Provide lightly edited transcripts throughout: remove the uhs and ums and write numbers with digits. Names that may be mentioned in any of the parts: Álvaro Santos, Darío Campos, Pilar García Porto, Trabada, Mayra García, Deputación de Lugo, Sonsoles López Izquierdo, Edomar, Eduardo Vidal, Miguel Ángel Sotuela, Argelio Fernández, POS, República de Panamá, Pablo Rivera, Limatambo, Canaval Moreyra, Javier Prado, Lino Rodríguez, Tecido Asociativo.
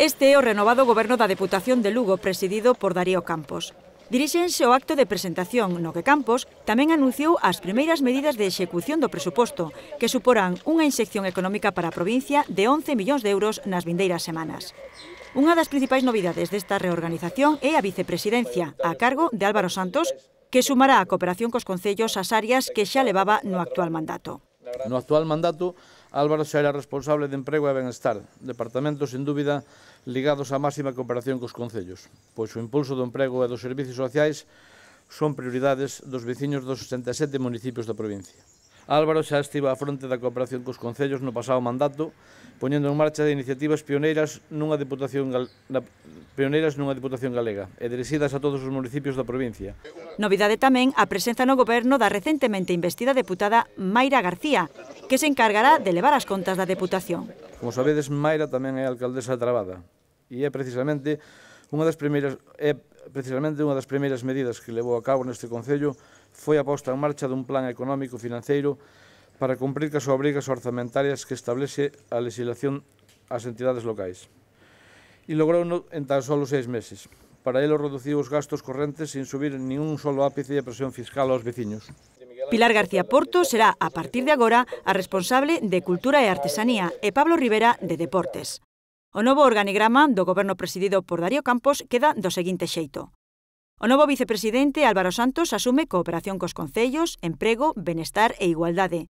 Este é o renovado goberno da Deputación de Lugo, presidido por Darío Campos. Diríxense ao acto de presentación, no que Campos tamén anunciou as primeiras medidas de execución do presuposto, que suporán unha inxección económica para a provincia de 11 millóns de euros nas vindeiras semanas. Unha das principais novidades desta reorganización é a vicepresidencia, a cargo de Álvaro Santos, que sumará a cooperación cos concellos as áreas que xa levaba no actual mandato. No actual mandato, Álvaro xa era responsable de emprego e benestar, departamentos, sen dúbida, ligados á máxima cooperación cos concellos, pois o impulso do emprego e dos servizos sociais son prioridades dos veciños dos 67 municipios da provincia. Álvaro xa estiva á fronte da cooperación cos concellos no pasado mandato, poñendo en marcha de iniciativas pioneiras nunha diputación galega e dirixidas a todos os municipios da provincia. Novidade tamén a presenza no goberno da recentemente investida deputada Mayra García, que se encargará de levar as contas da deputación. Como sabedes, Mayra tamén é alcaldesa de Trabada e é precisamente unha das primeiras medidas que levou a cabo neste concello foi a posta en marcha dun plan económico financeiro para cumprir cas obrigas orzamentarias que establece a lexislación ás entidades locais. E logrouno en tan só 6 meses. Para ello reduciu os gastos correntes sin subir nin un solo ápice de presión fiscal aos veciños. Pilar García Porto será, a partir de agora, a responsable de Cultura e Artesanía e Pablo Rivera de Deportes. O novo organigrama do goberno presidido por Darío Campos queda do seguinte xeito. O novo vicepresidente Álvaro Santos asume cooperación cos concellos, emprego, benestar e igualdade.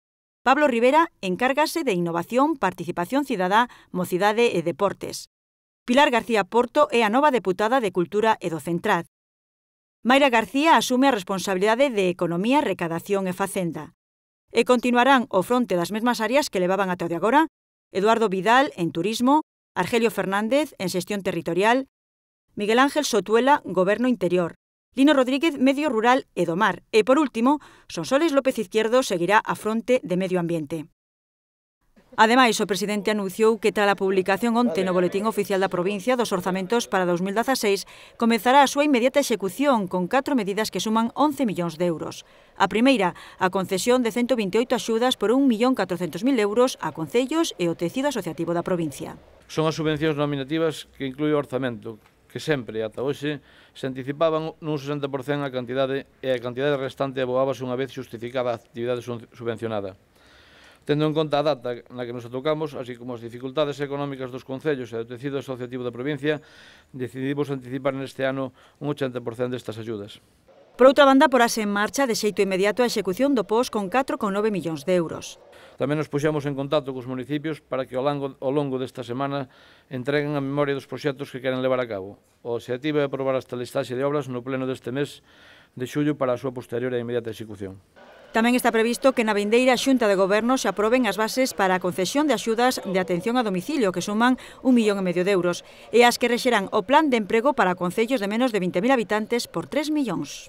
Pablo Rivera encárgase de innovación, participación cidadá, mocidade e deportes. Pilar García Porto é a nova deputada de Cultura e do Centrad. Mayra García asume a responsabilidade de Economía, Recadación e Facenda. E continuarán ao fronte das mesmas áreas que levaban até o de agora Eduardo Vidal en Turismo, Argelio Fernández en Xestión Territorial, Miguel Ángel Sotuela, Goberno Interior, Lino Rodríguez, Medio Rural, Edomar e, por último, Sonsoles López Izquierdo seguirá a fronte de Medio Ambiente. Ademais, o presidente anunciou que tras a publicación onte no Boletín Oficial da Provincia dos orzamentos para 2016 comezará a súa inmediata execución con 4 medidas que suman 11 millóns de euros. A primeira, a concesión de 128 axudas por 1.400.000 euros a concellos e o tecido asociativo da provincia. Son as subvencións nominativas que inclui o orzamento, que sempre, ata hoxe, se anticipaban nun 60% a cantidade e a cantidade restante aboábase unha vez xustificada a actividade subvencionada. Tendo en conta a data na que nos atocamos, así como as dificultades económicas dos concellos e do tecido asociativo da provincia, decidimos anticipar neste ano un 80% destas axudas. Por outra banda, porase en marcha de xeito inmediato a execución do POS con 4,9 millóns de euros. Tamén nos puxemos en contacto cos municipios para que ao longo desta semana entreguen a memoria dos proxectos que queren levar a cabo. O objetivo é aprobar esta listaxe de obras no pleno deste mes de xullo para a súa posterior e inmediata execución. Tamén está previsto que na vindeira Xunta de Goberno se aproben as bases para a concesión de axudas de atención a domicilio que suman 1,5 millón de euros e as que rexerán o plan de emprego para concellos de menos de 20.000 habitantes por 3 millóns.